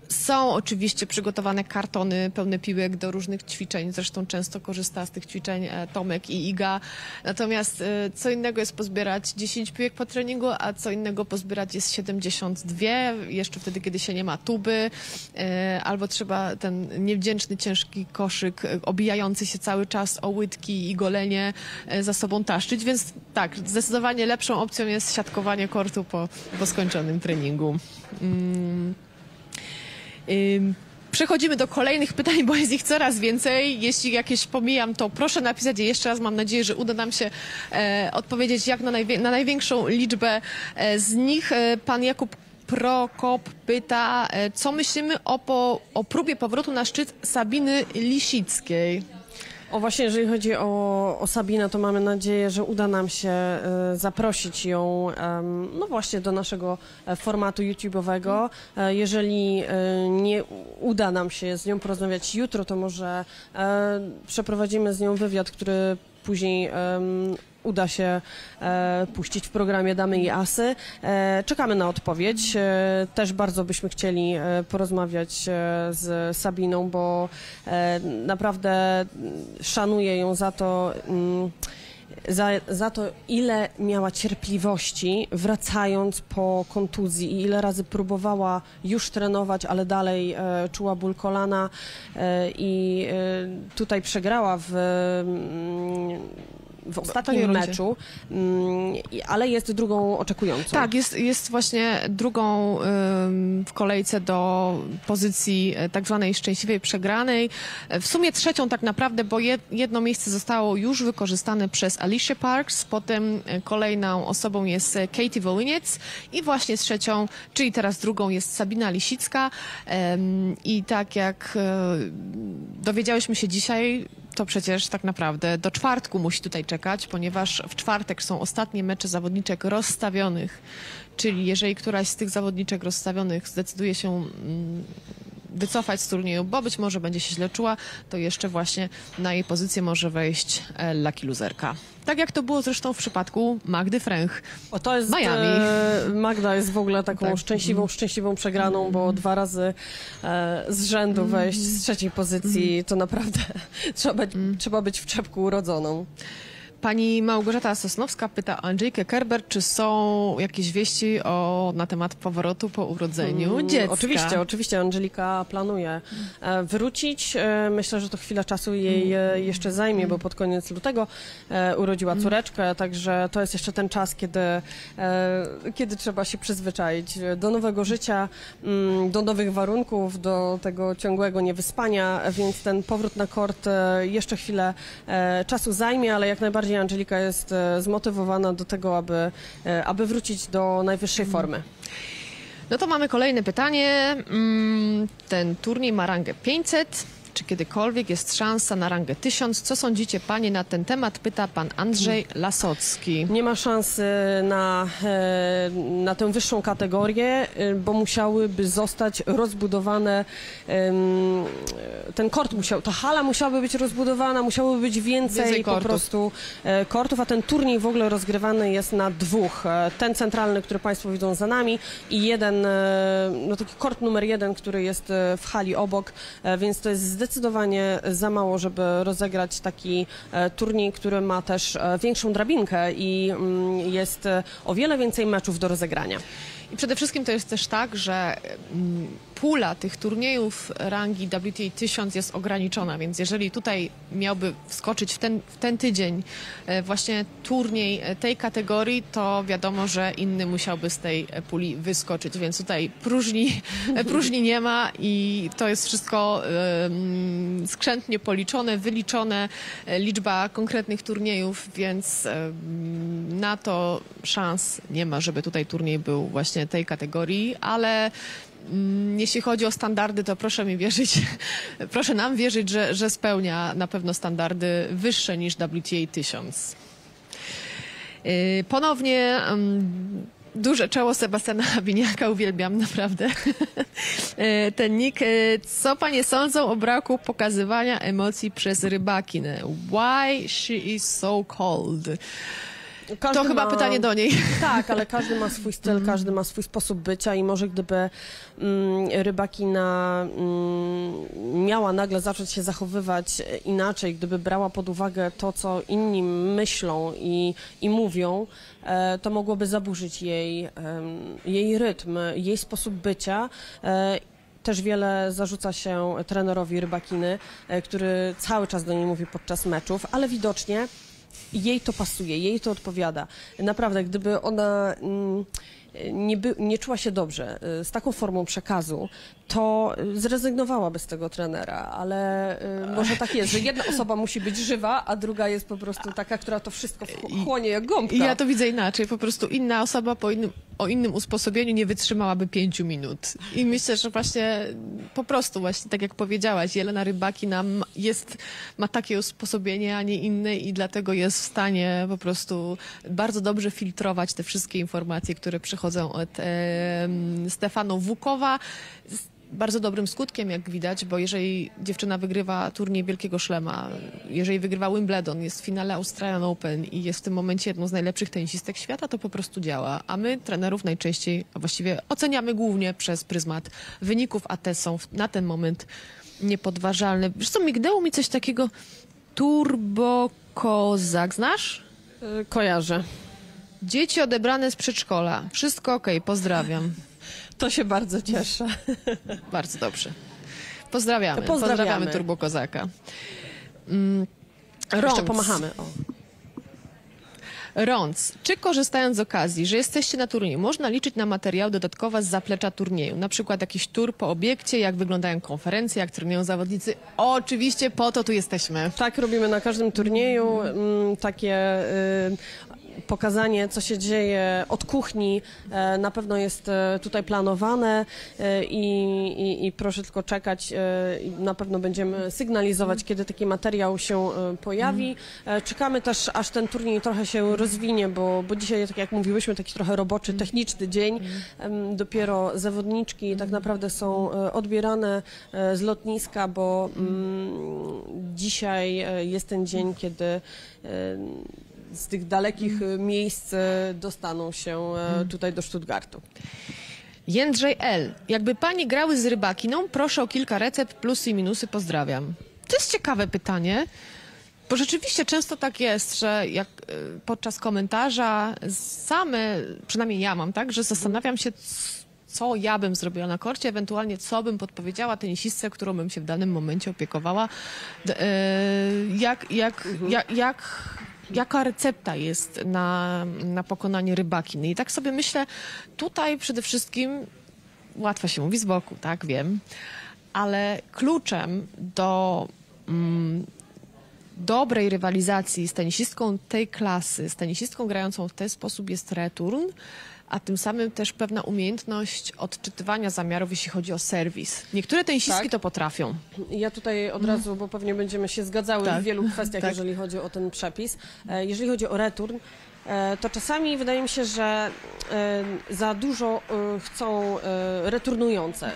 Są oczywiście przygotowane kartony pełne piłek do różnych ćwiczeń. Zresztą często korzysta z tych ćwiczeń Tomek i Iga. Natomiast co innego jest pozbierać 10 piłek po treningu, a co innego pozbierać jest 72, jeszcze wtedy, kiedy się nie ma tuby, albo trzeba ten niewdzięczny, ciężki koszyk obijający się cały czas o łydki i golenie za sobą taszczyć. Więc tak, zdecydowanie lepszą opcją jest siatkowanie kortu po skończonym treningu. Przechodzimy do kolejnych pytań, bo jest ich coraz więcej. Jeśli jakieś pomijam, to proszę napisać je jeszcze raz. Mam nadzieję, że uda nam się odpowiedzieć jak na największą liczbę z nich. Pan Jakub Prokop pyta, co myślimy o próbie powrotu na szczyt Sabiny Lisickiej? O właśnie, jeżeli chodzi o Sabinę, to mamy nadzieję, że uda nam się zaprosić ją no właśnie do naszego formatu YouTube'owego. Jeżeli nie uda nam się z nią porozmawiać jutro, to może przeprowadzimy z nią wywiad, który później uda się puścić w programie Damy i Asy. Czekamy na odpowiedź. Też bardzo byśmy chcieli porozmawiać z Sabiną, bo naprawdę szanuję ją za to, za to, ile miała cierpliwości wracając po kontuzji i ile razy próbowała już trenować, ale dalej czuła ból kolana i tutaj przegrała w ostatnim meczu, ale jest drugą oczekującą. Tak, jest właśnie drugą w kolejce do pozycji tak zwanej szczęśliwej przegranej. W sumie trzecią tak naprawdę, bo jedno miejsce zostało już wykorzystane przez Alycię Parks, potem kolejną osobą jest Katie Wołyniec i właśnie trzecią, czyli teraz drugą jest Sabina Lisicka i tak jak dowiedziałyśmy się dzisiaj, to przecież tak naprawdę do czwartku musi tutaj czekać, ponieważ w czwartek są ostatnie mecze zawodniczek rozstawionych, czyli jeżeli któraś z tych zawodniczek rozstawionych zdecyduje się wycofać z turnieju, bo być może będzie się źle czuła, to jeszcze właśnie na jej pozycję może wejść lucky loserka. Tak jak to było zresztą w przypadku Magdy Fręch. O, to jest Miami. Magda jest w ogóle taką szczęśliwą przegraną, bo 2 razy z rzędu wejść z trzeciej pozycji, to naprawdę trzeba być w czepku urodzoną. Pani Małgorzata Sosnowska pyta o Angelikę Kerber, czy są jakieś wieści na temat powrotu po urodzeniu dziecka? Oczywiście. Angelika planuje wrócić. Myślę, że to chwila czasu jej jeszcze zajmie, bo pod koniec lutego urodziła córeczkę, także to jest jeszcze ten czas, kiedy trzeba się przyzwyczaić do nowego życia, do nowych warunków, do tego ciągłego niewyspania, więc ten powrót na kort jeszcze chwilę czasu zajmie, ale jak najbardziej Angelika jest zmotywowana do tego, aby wrócić do najwyższej formy. No to mamy kolejne pytanie. Ten turniej ma rangę 500. Czy kiedykolwiek jest szansa na rangę 1000? Co sądzicie panie na ten temat? Pyta pan Andrzej Lasocki. Nie ma szansy na tę wyższą kategorię, bo musiałyby zostać rozbudowane, ta hala musiałaby być rozbudowana, musiałoby być więcej po prostu kortów, a ten turniej w ogóle rozgrywany jest na 2. Ten centralny, który państwo widzą za nami i jeden, no taki kort numer 1, który jest w hali obok, więc to jest zdecydowanie za mało, żeby rozegrać taki turniej, który ma też większą drabinkę i jest o wiele więcej meczów do rozegrania. I przede wszystkim to jest też tak, że pula tych turniejów rangi WTA 1000 jest ograniczona, więc jeżeli tutaj miałby wskoczyć w ten tydzień właśnie turniej tej kategorii, to wiadomo, że inny musiałby z tej puli wyskoczyć, więc tutaj próżni nie ma i to jest wszystko skrzętnie policzone, wyliczone, liczba konkretnych turniejów, więc na to szans nie ma, żeby tutaj turniej był właśnie tej kategorii, ale jeśli chodzi o standardy, to proszę mi wierzyć, proszę nam wierzyć, że spełnia na pewno standardy wyższe niż WTA 1000. Ponownie duże czoło Sebastiana Biniaka, uwielbiam naprawdę ten nick. Co panie sądzą o braku pokazywania emocji przez Rybakinę? Why she is so cold? Każdy to chyba ma pytanie do niej. Tak, ale każdy ma swój styl, każdy ma swój sposób bycia i może gdyby Rybakina miała nagle zacząć się zachowywać inaczej, gdyby brała pod uwagę to, co inni myślą i mówią, to mogłoby zaburzyć jej rytm, jej sposób bycia. Też wiele zarzuca się trenerowi Rybakiny, który cały czas do niej mówi podczas meczów, ale widocznie jej to pasuje, jej to odpowiada. Naprawdę, gdyby ona nie czuła się dobrze z taką formą przekazu, to zrezygnowałaby z tego trenera, ale może tak jest, że jedna osoba musi być żywa, a druga jest po prostu taka, która to wszystko chłonie jak gąbka. Ja to widzę inaczej, po prostu inna osoba o innym usposobieniu nie wytrzymałaby 5 minut. I myślę, że właśnie tak jak powiedziałaś, Jelena Rybakina ma takie usposobienie, a nie inne i dlatego jest w stanie po prostu bardzo dobrze filtrować te wszystkie informacje, które przychodzą od Stefana Wukowa. Bardzo dobrym skutkiem, jak widać, bo jeżeli dziewczyna wygrywa turniej Wielkiego Szlema, jeżeli wygrywa Wimbledon, jest w finale Australian Open i jest w tym momencie jedną z najlepszych tenisistek świata, to po prostu działa. A my trenerów najczęściej, a właściwie oceniamy głównie przez pryzmat wyników, a te są na ten moment niepodważalne. Zresztą mignęło mi coś takiego Turbo Kozak. Znasz? Kojarzę. Dzieci odebrane z przedszkola. Wszystko okej, pozdrawiam. To się bardzo cieszę. Bardzo dobrze. Pozdrawiamy Turbo Kozaka. Jeszcze pomachamy. O. Rąc, czy korzystając z okazji, że jesteście na turnieju, można liczyć na materiał dodatkowy z zaplecza turnieju? Na przykład jakiś tour po obiekcie, jak wyglądają konferencje, jak trenują zawodnicy? Oczywiście, po to tu jesteśmy. Tak robimy na każdym turnieju. Takie pokazanie, co się dzieje od kuchni, na pewno jest tutaj planowane i proszę tylko czekać. Na pewno będziemy sygnalizować, kiedy taki materiał się pojawi. Czekamy też, aż ten turniej trochę się rozwinie, bo dzisiaj, tak jak mówiłyśmy, taki trochę roboczy, techniczny dzień. Dopiero zawodniczki tak naprawdę są odbierane z lotniska, bo dzisiaj jest ten dzień, kiedy z tych dalekich miejsc dostaną się tutaj do Stuttgartu. Jędrzej L. Jakby pani grały z Rybakiną, proszę o kilka recept, plusy i minusy, pozdrawiam. To jest ciekawe pytanie, bo rzeczywiście często tak jest, że jak podczas komentarza same, przynajmniej ja mam, tak, że zastanawiam się, co ja bym zrobiła na korcie, ewentualnie co bym podpowiedziała tenisistce, którą bym się w danym momencie opiekowała. Jaka recepta jest na pokonanie Rybakiny? I tak sobie myślę, tutaj przede wszystkim łatwo się mówi z boku, tak, wiem, ale kluczem do dobrej rywalizacji z tenisistką tej klasy, z tenisistką grającą w ten sposób jest return, a tym samym też pewna umiejętność odczytywania zamiarów, jeśli chodzi o serwis. Niektóre tenisistki to potrafią. Ja tutaj od razu, bo pewnie będziemy się zgadzały w wielu kwestiach, jeżeli chodzi o ten przepis. Jeżeli chodzi o return, to czasami wydaje mi się, że za dużo chcą returnujące.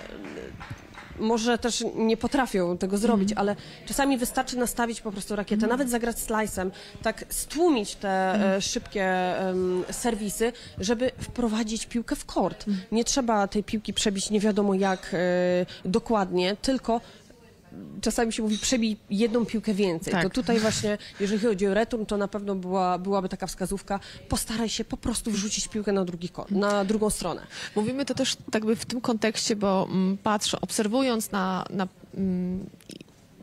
Może też nie potrafią tego zrobić, ale czasami wystarczy nastawić po prostu rakietę, nawet zagrać slice'em, tak stłumić te szybkie serwisy, żeby wprowadzić piłkę w kort. Nie trzeba tej piłki przebić nie wiadomo jak dokładnie, tylko czasami się mówi, przebij jedną piłkę więcej. Tak. To tutaj właśnie, jeżeli chodzi o return, to na pewno byłaby taka wskazówka, postaraj się po prostu wrzucić piłkę na drugą stronę. Mówimy to też tak by w tym kontekście, bo patrzę, obserwując na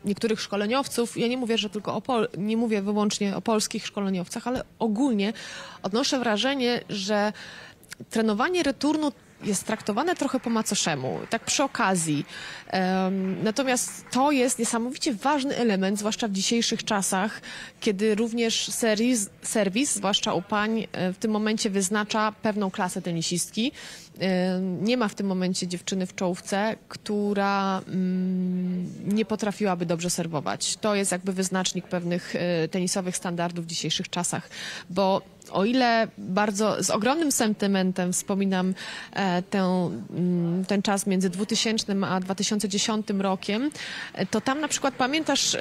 niektórych szkoleniowców, ja nie mówię, że tylko nie mówię wyłącznie o polskich szkoleniowcach, ale ogólnie odnoszę wrażenie, że trenowanie returnu jest traktowane trochę po macoszemu, tak przy okazji. Natomiast to jest niesamowicie ważny element, zwłaszcza w dzisiejszych czasach, kiedy również serwis, zwłaszcza u pań, w tym momencie wyznacza pewną klasę tenisistki. Nie ma w tym momencie dziewczyny w czołówce, która nie potrafiłaby dobrze serwować. To jest jakby wyznacznik pewnych tenisowych standardów w dzisiejszych czasach, bo o ile bardzo z ogromnym sentymentem wspominam ten czas między 2000 a 2010 rokiem, to tam na przykład, pamiętasz,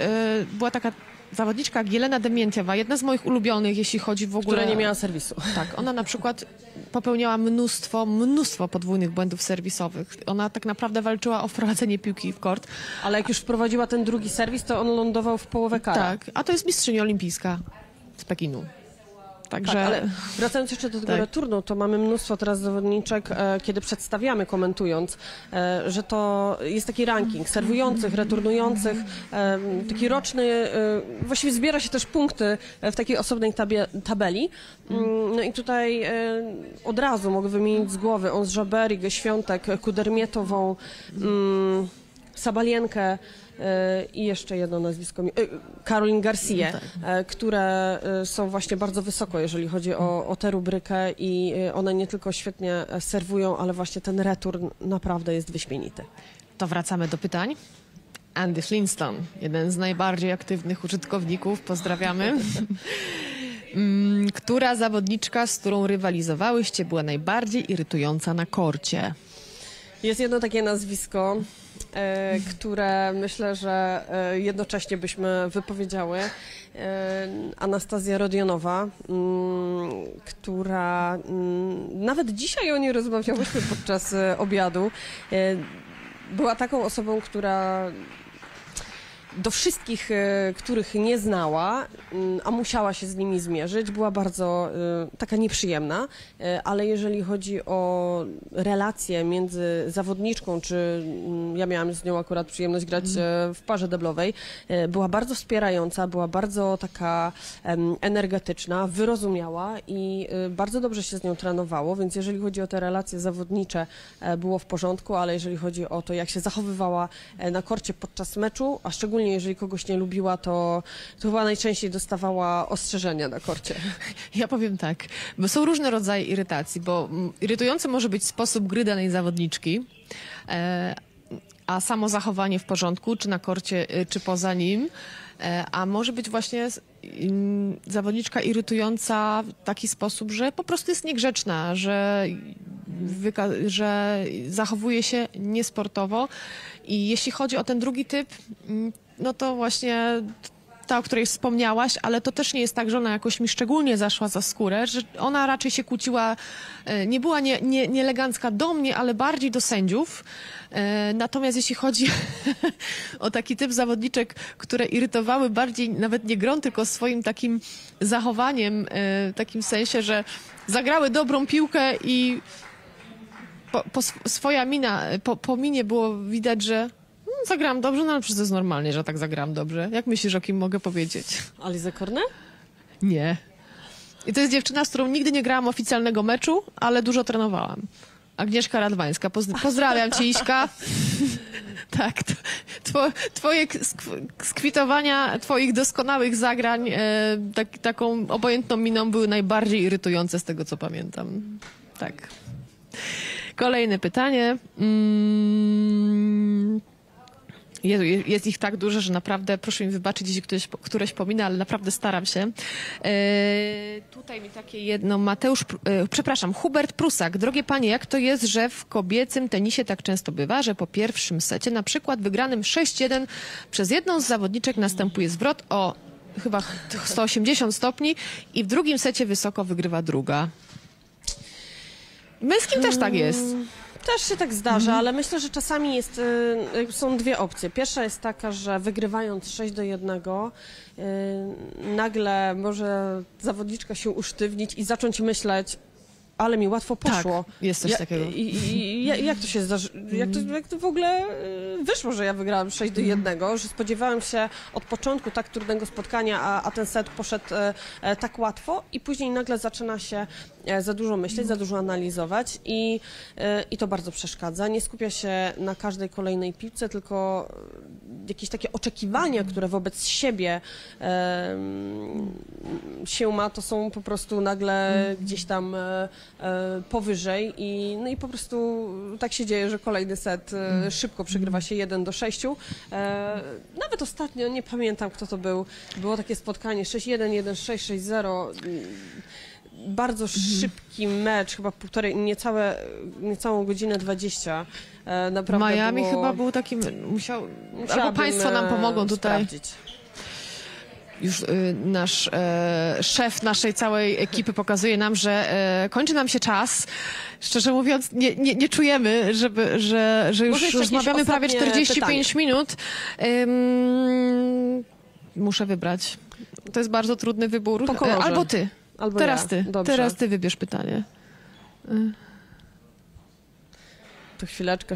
była taka zawodniczka Jelena Demientiewa, jedna z moich ulubionych, jeśli chodzi w ogóle... Która nie miała serwisu. Tak, ona na przykład popełniała mnóstwo podwójnych błędów serwisowych. Ona tak naprawdę walczyła o wprowadzenie piłki w kort. Ale jak już wprowadziła ten drugi serwis, to on lądował w połowę kara. Tak, a to jest mistrzyni olimpijska z Pekinu. Także... Tak, ale wracając jeszcze do tego returnu, to mamy mnóstwo teraz zawodniczek, kiedy przedstawiamy, komentując, że to jest taki ranking serwujących, returnujących, taki roczny, właściwie zbiera się też punkty w takiej osobnej tabeli. No i tutaj od razu mogę wymienić z głowy Ons-Jabeur, Igę Świątek, Kudermietową, Sabalenkę, i jeszcze jedno nazwisko, Caroline Garcia, które są właśnie bardzo wysoko, jeżeli chodzi o tę rubrykę, i one nie tylko świetnie serwują, ale właśnie ten return naprawdę jest wyśmienity. To wracamy do pytań. Andy Flintstone, jeden z najbardziej aktywnych użytkowników, pozdrawiamy. Która zawodniczka, z którą rywalizowałyście, była najbardziej irytująca na korcie? Jest jedno takie nazwisko, które myślę, że jednocześnie byśmy wypowiedziały. Anastazja Rodionowa, która nawet dzisiaj o niej rozmawiałyśmy podczas obiadu. Była taką osobą, która do wszystkich, których nie znała, a musiała się z nimi zmierzyć, była bardzo taka nieprzyjemna, ale jeżeli chodzi o relacje między zawodniczką, czy ja miałam z nią akurat przyjemność grać w parze deblowej, była bardzo wspierająca, była bardzo taka energetyczna, wyrozumiała i bardzo dobrze się z nią trenowało, więc jeżeli chodzi o te relacje zawodnicze, było w porządku, ale jeżeli chodzi o to, jak się zachowywała na korcie podczas meczu, a szczególnie jeżeli kogoś nie lubiła, to chyba najczęściej dostawała ostrzeżenia na korcie. Ja powiem tak, bo są różne rodzaje irytacji, bo irytujący może być sposób gry danej zawodniczki, a samo zachowanie w porządku, czy na korcie, czy poza nim, a może być właśnie zawodniczka irytująca w taki sposób, że po prostu jest niegrzeczna, że zachowuje się niesportowo. I jeśli chodzi o ten drugi typ, no to właśnie ta, o której wspomniałaś, ale to też nie jest tak, że ona jakoś mi szczególnie zaszła za skórę, że ona raczej się kłóciła, nie była nieelegancka do mnie, ale bardziej do sędziów. Natomiast jeśli chodzi o taki typ zawodniczek, które irytowały bardziej nawet nie grą, tylko swoim takim zachowaniem, w takim sensie, że zagrały dobrą piłkę i swoja mina, po minie było widać, że zagrałam dobrze, no ale przecież to jest normalnie, że tak zagrałam dobrze. Jak myślisz, o kim mogę powiedzieć? Alizę Kornę? Nie. I to jest dziewczyna, z którą nigdy nie grałam oficjalnego meczu, ale dużo trenowałam. Agnieszka Radwańska. Pozdrawiam cię, Iśka. Tak, twoje skwitowania twoich doskonałych zagrań taką obojętną miną były najbardziej irytujące z tego, co pamiętam. Tak. Kolejne pytanie. Jezu, jest ich tak dużo, że naprawdę proszę mi wybaczyć, jeśli któreś pomina, ale naprawdę staram się. Tutaj mi takie jedno, Hubert Prusak. Drogie panie, jak to jest, że w kobiecym tenisie tak często bywa, że po pierwszym secie, na przykład wygranym 6-1 przez jedną z zawodniczek następuje zwrot o chyba 180 stopni i w drugim secie wysoko wygrywa druga. Męskim też tak jest. też się tak zdarza, ale myślę, że czasami jest, są dwie opcje. Pierwsza jest taka, że wygrywając 6-1 nagle może zawodniczka się usztywnić i zacząć myśleć, ale mi łatwo poszło. Tak, jest coś takiego. Jak to się zdarzyło? Jak to w ogóle wyszło, że ja wygrałam 6-1, że spodziewałem się od początku tak trudnego spotkania, a ten set poszedł tak łatwo i później nagle zaczyna się za dużo myśleć, za dużo analizować i to bardzo przeszkadza. Nie skupia się na każdej kolejnej piłce, tylko jakieś takie oczekiwania, które wobec siebie się ma, to są po prostu nagle gdzieś tam powyżej i po prostu tak się dzieje, że kolejny set szybko przegrywa się 1-6. Nawet ostatnio, nie pamiętam kto to był, było takie spotkanie 6-1, 1-6, 6-0. Bardzo szybki mecz, chyba niecałą godzinę 20. Naprawdę Miami było... chyba był taki... Albo państwo nam pomogą tutaj. Sprawdzić. Już nasz szef naszej całej ekipy pokazuje nam, że kończy nam się czas. Szczerze mówiąc, nie czujemy, że już rozmawiamy prawie 45 minut. Muszę wybrać. To jest bardzo trudny wybór. Albo ty. Albo teraz ja. Teraz ty wybierz pytanie. To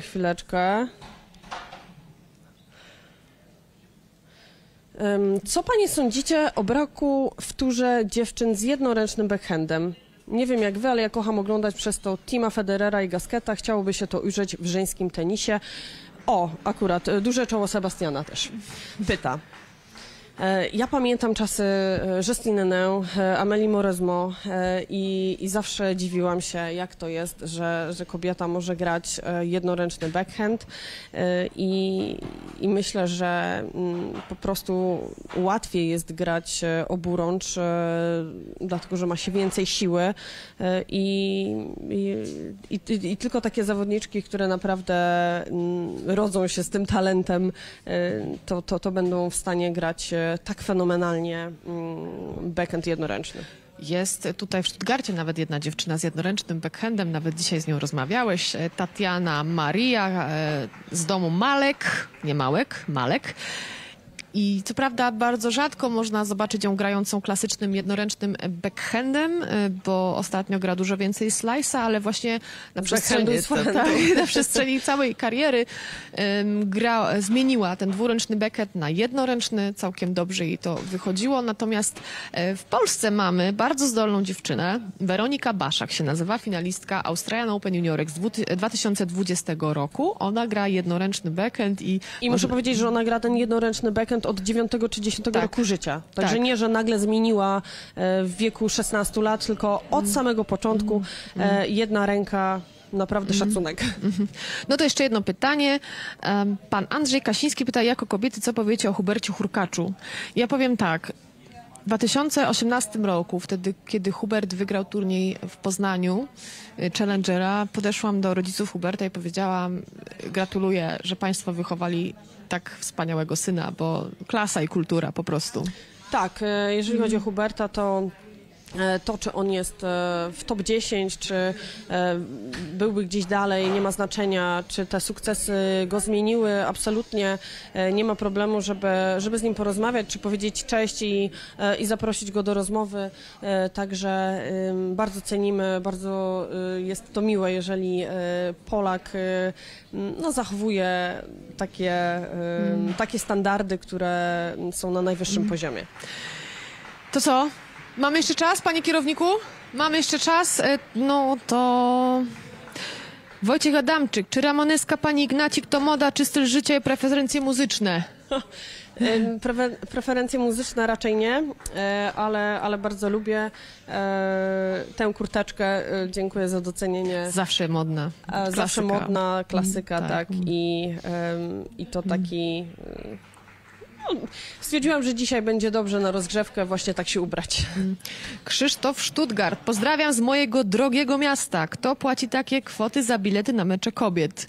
chwileczkę. Co panie sądzicie o braku w turze dziewczyn z jednoręcznym backhandem? Nie wiem jak wy, ale ja kocham oglądać przez to Tima Federera i Gasketa. Chciałoby się to ujrzeć w żeńskim tenisie. O, akurat, duże czoło Sebastiana też pyta. Ja pamiętam czasy Justine Nenę, Amélie Mauresmo i zawsze dziwiłam się, jak to jest, że kobieta może grać jednoręczny backhand i myślę, że po prostu łatwiej jest grać oburącz, dlatego że ma się więcej siły i tylko takie zawodniczki, które naprawdę rodzą się z tym talentem, to będą w stanie grać tak fenomenalnie backhand jednoręczny. Jest tutaj w Stuttgarcie nawet jedna dziewczyna z jednoręcznym backhandem, nawet dzisiaj z nią rozmawiałeś, Tatiana Maria z domu Malek, nie Małek, Malek. I co prawda bardzo rzadko można zobaczyć ją grającą klasycznym jednoręcznym backhandem, bo ostatnio gra dużo więcej slice'a, ale właśnie na przestrzeni całej kariery zmieniła ten dwuręczny backhand na jednoręczny, całkiem dobrze jej to wychodziło. Natomiast w Polsce mamy bardzo zdolną dziewczynę, Weronika Baszak się nazywa, finalistka Australian Open Juniorek z 2020 roku. Ona gra jednoręczny backhand i muszę powiedzieć, że ona gra ten jednoręczny backhand od 9 czy 10 roku życia. Także nie, że nagle zmieniła w wieku 16 lat, tylko od samego początku jedna ręka, naprawdę szacunek. No to jeszcze jedno pytanie. Pan Andrzej Kasiński pyta, jako kobiety, co powiecie o Hubercie Hurkaczu? Ja powiem tak. W 2018 roku, wtedy kiedy Hubert wygrał turniej w Poznaniu Challengera, podeszłam do rodziców Huberta i powiedziałam, gratuluję, że państwo wychowali tak wspaniałego syna, bo klasa i kultura po prostu. Tak, jeżeli chodzi o Huberta, to czy on jest w top 10, czy byłby gdzieś dalej, nie ma znaczenia, czy te sukcesy go zmieniły, absolutnie nie ma problemu, żeby z nim porozmawiać, czy powiedzieć cześć i zaprosić go do rozmowy, także bardzo cenimy, bardzo jest to miłe, jeżeli Polak zachowuje takie standardy, które są na najwyższym poziomie. To co? Mamy jeszcze czas, panie kierowniku? Mamy jeszcze czas. No to... Wojciech Adamczyk. Czy ramoneska pani Ignacik to moda, czy styl życia i preferencje muzyczne? Preferencje muzyczne raczej nie, ale bardzo lubię tę kurteczkę. Dziękuję za docenienie. Zawsze modna. Klasyka. Zawsze modna, klasyka, tak. I to taki... Stwierdziłam, że dzisiaj będzie dobrze na rozgrzewkę właśnie tak się ubrać. Krzysztof Stuttgart. Pozdrawiam z mojego drogiego miasta. Kto płaci takie kwoty za bilety na mecze kobiet?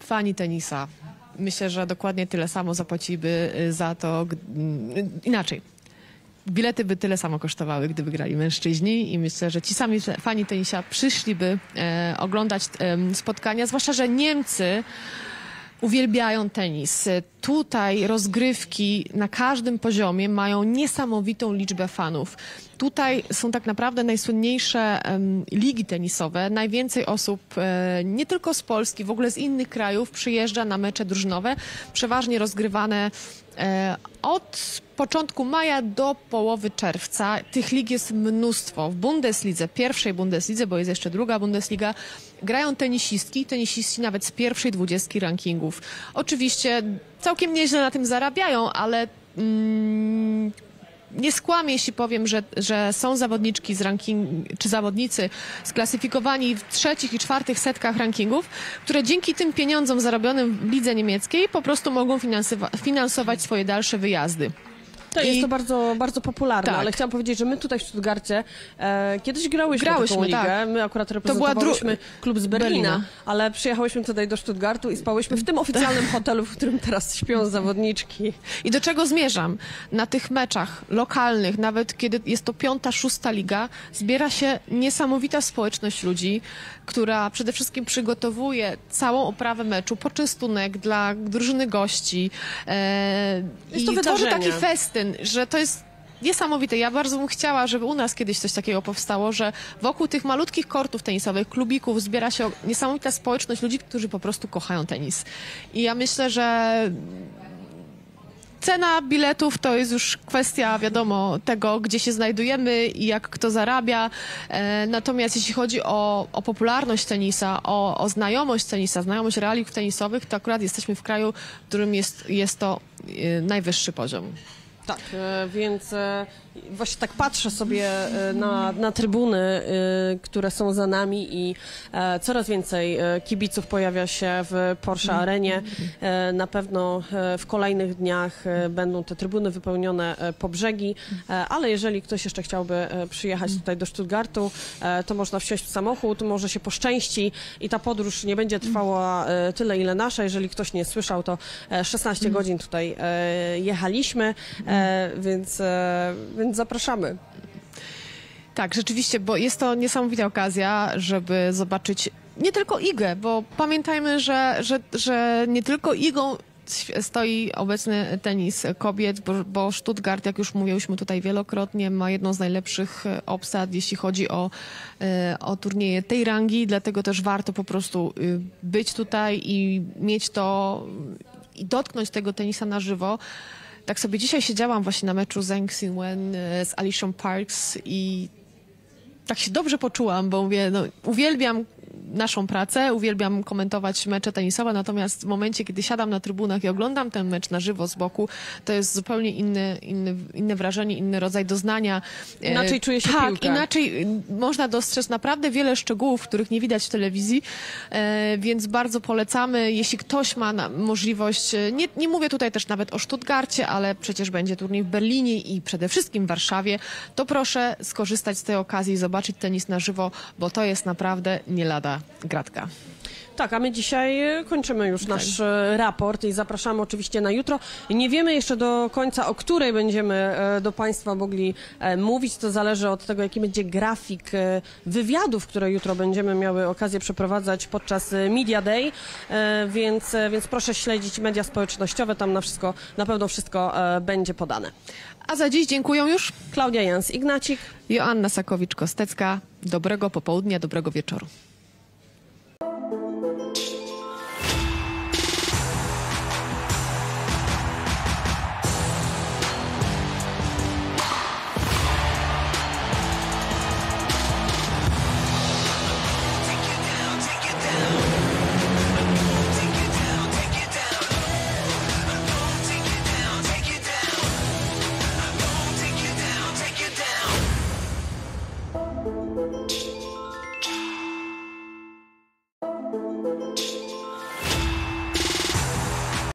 Fani tenisa. Myślę, że dokładnie tyle samo zapłaciłby za to... Inaczej. bilety by tyle samo kosztowały, gdyby grali mężczyźni i myślę, że ci sami fani tenisia przyszliby oglądać spotkania, zwłaszcza że Niemcy uwielbiają tenis. Tutaj rozgrywki na każdym poziomie mają niesamowitą liczbę fanów. Tutaj są tak naprawdę najsłynniejsze ligi tenisowe. Najwięcej osób nie tylko z Polski, w ogóle z innych krajów przyjeżdża na mecze drużynowe, przeważnie rozgrywane od początku maja do połowy czerwca. Tych lig jest mnóstwo. W Bundeslidze, pierwszej Bundeslidze, bo jest jeszcze druga Bundesliga, grają tenisistki i tenisiści nawet z pierwszej 20 rankingów. Oczywiście całkiem nieźle na tym zarabiają, ale nie skłamię, jeśli powiem, że są zawodniczki z ranking, czy zawodnicy sklasyfikowani w trzecich i czwartych setkach rankingów, które dzięki tym pieniądzom zarobionym w lidze niemieckiej po prostu mogą finansować swoje dalsze wyjazdy. Jest to bardzo, bardzo popularne, tak. Ale chciałam powiedzieć, że my tutaj w Stuttgarcie kiedyś grałyśmy taką ligę, tak. My akurat reprezentowaliśmy klub z Berlina, ale przyjechałyśmy tutaj do Stuttgartu i spałyśmy w tym oficjalnym hotelu, w którym teraz śpią zawodniczki. I do czego zmierzam? Na tych meczach lokalnych, nawet kiedy jest to 5., 6. liga, zbiera się niesamowita społeczność ludzi, która przede wszystkim przygotowuje całą oprawę meczu, poczęstunek dla drużyny gości. Jest to wydarzenie. Taki festyn, że to jest niesamowite. Ja bardzo bym chciała, żeby u nas kiedyś coś takiego powstało, że wokół tych malutkich kortów tenisowych, klubików zbiera się niesamowita społeczność ludzi, którzy po prostu kochają tenis. I ja myślę, że cena biletów to jest już kwestia, wiadomo, tego, gdzie się znajdujemy i jak kto zarabia. Natomiast jeśli chodzi o popularność tenisa, o znajomość tenisa, znajomość realiów tenisowych, to akurat jesteśmy w kraju, w którym jest to najwyższy poziom. Tak, więc właśnie tak patrzę sobie na trybuny, które są za nami i coraz więcej kibiców pojawia się w Porsche Arenie. Na pewno w kolejnych dniach będą te trybuny wypełnione po brzegi, ale jeżeli ktoś jeszcze chciałby przyjechać tutaj do Stuttgartu, to można wsiąść w samochód, może się poszczęści i ta podróż nie będzie trwała tyle, ile nasza. Jeżeli ktoś nie słyszał, to 16 godzin tutaj jechaliśmy, więc zapraszamy. Tak, rzeczywiście, bo jest to niesamowita okazja, żeby zobaczyć nie tylko Igę, bo pamiętajmy, że nie tylko Igą stoi obecny tenis kobiet, bo Stuttgart, jak już mówiłyśmy tutaj wielokrotnie, ma jedną z najlepszych obsad, jeśli chodzi o turnieje tej rangi, dlatego też warto po prostu być tutaj i mieć to i dotknąć tego tenisa na żywo. Tak sobie dzisiaj siedziałam właśnie na meczu Zheng Qinwen z Alycią Parks i tak się dobrze poczułam, bo mówię, no, uwielbiam naszą pracę, uwielbiam komentować mecze tenisowe, natomiast w momencie, kiedy siadam na trybunach i oglądam ten mecz na żywo z boku, to jest zupełnie inne wrażenie, inny rodzaj doznania. Inaczej czuje się piłkę. Inaczej można dostrzec naprawdę wiele szczegółów, których nie widać w telewizji, więc bardzo polecamy, jeśli ktoś ma możliwość, nie mówię tutaj też nawet o Stuttgarcie, ale przecież będzie turniej w Berlinie i przede wszystkim w Warszawie, to proszę skorzystać z tej okazji i zobaczyć tenis na żywo, bo to jest naprawdę nie lada gratka. Tak, a my dzisiaj kończymy już nasz raport i zapraszamy oczywiście na jutro. Nie wiemy jeszcze do końca, o której będziemy do Państwa mogli mówić. To zależy od tego, jaki będzie grafik wywiadów, które jutro będziemy miały okazję przeprowadzać podczas Media Day, więc proszę śledzić media społecznościowe, tam na pewno wszystko będzie podane. A za dziś dziękuję już Klaudia Jans-Ignacik, Joanna Sakowicz-Kostecka. Dobrego popołudnia, dobrego wieczoru.